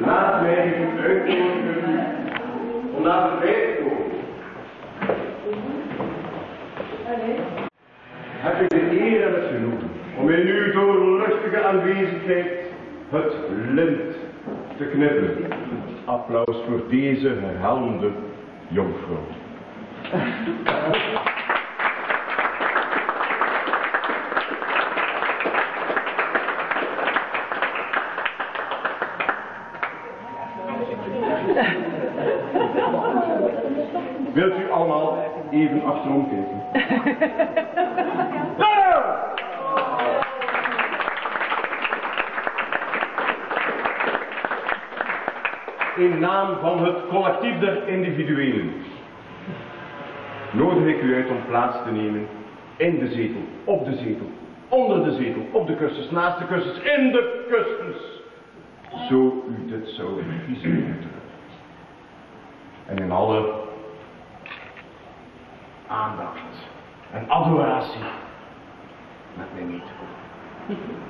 Laat mij niet uitnodigen om naar de wijk te komen. Heb ik de eer en het genoegen om in uw doorluchtige aanwezigheid het lint te knippen. Applaus voor deze herhalende jonkvrouw. Wilt u allemaal even achterom kijken? In naam van het collectief der individuelen nodig ik u uit om plaats te nemen in de zetel, onder de zetel, op de kussens, naast de kussens, in de kussens. Zo u dit zou kiezen. En in alle aandacht en adoratie met mij mee te komen.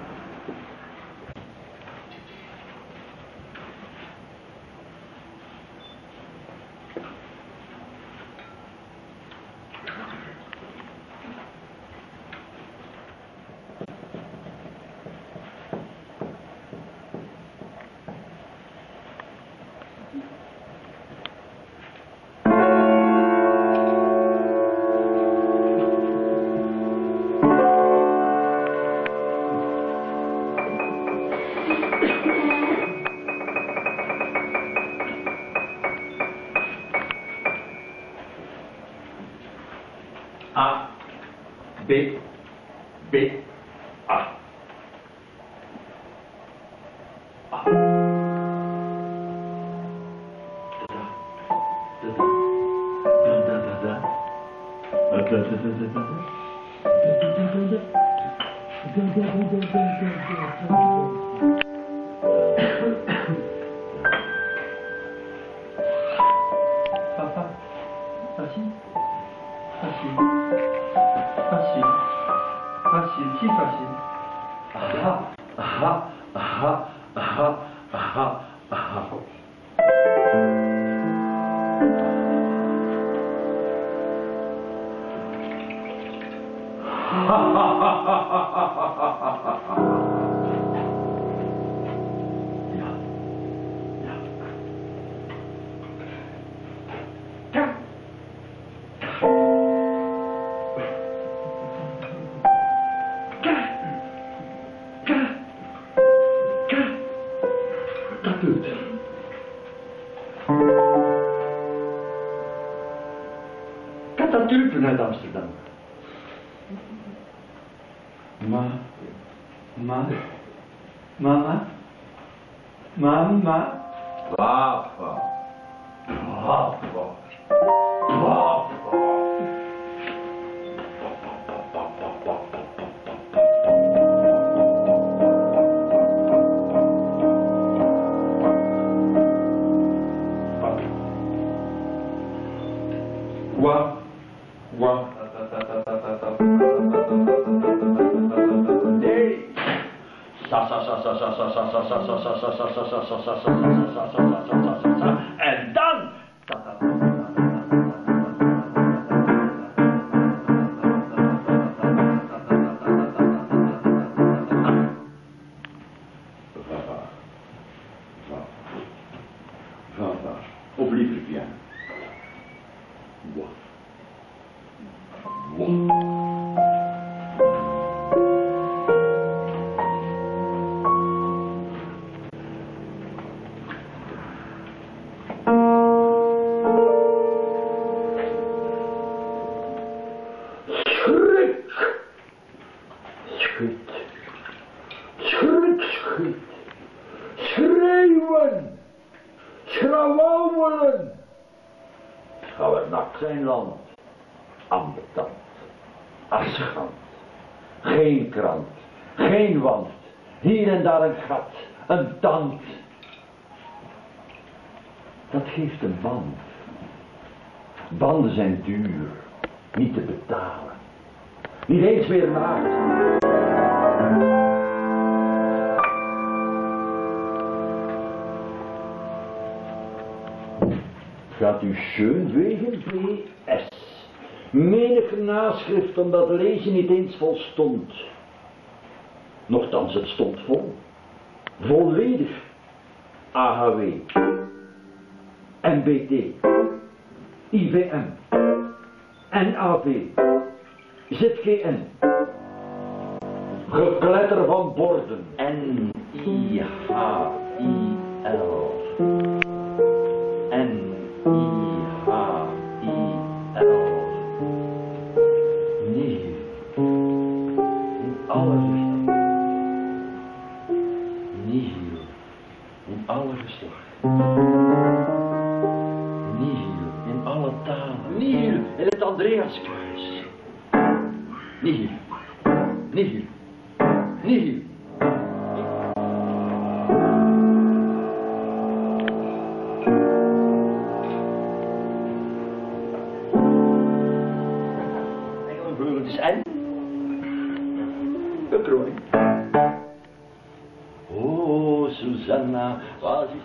A, B, B, A. Papa, facile. Aha, aha, aha, aha, aha, aha. Katapulten uit Amsterdam. En dan op liefde piano. Schreeuwen, schrauwen, gaan we naar zijn land, ambetant, afschand, geen krant, geen wand, hier en daar een gat, een tand, dat geeft een band, banden zijn duur, niet te betalen, niet eens meer maken. Gaat u Schoenwegen, V.S. Menig naschrift om dat lezen niet eens volstond. Nochtans, het stond vol. Volledig. AHW. MBT. IVM. NAV. ZGN. Gekletter van borden. N-I-H-I-L. N-I-H-I-L. Nee. In alle geslachten. Nee. In alle geslachten. Nihil in het Andreaskruis. Nihil. Nihil. Nihil. Engelenvleugel is en. De kroon. Oh, Susanna, was ik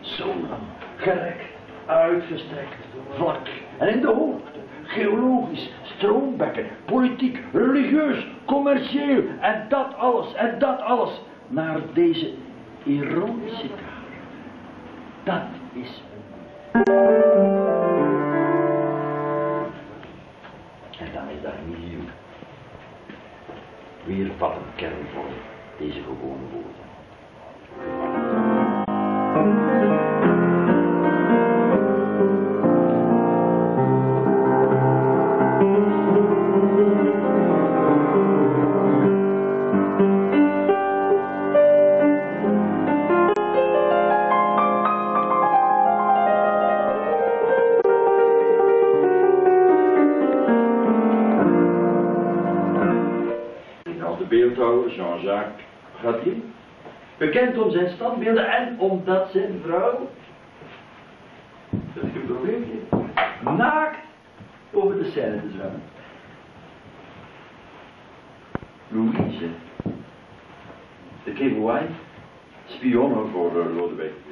zo lang gerekt, uitgestrekt. Vlak en in de hoogte, geologisch, stroombekken, politiek, religieus, commercieel en dat alles naar deze erotische kamer. Dat is een. En dan is daar nieuw. Weer wat een kern van deze gewone woorden. Beeldhouwer Jean-Jacques Ratier, bekend om zijn standbeelden en omdat zijn vrouw, dat is een probleem, naakt over de scène te zwemmen. Louise, de Kerouaille, spionne voor Lodewijk.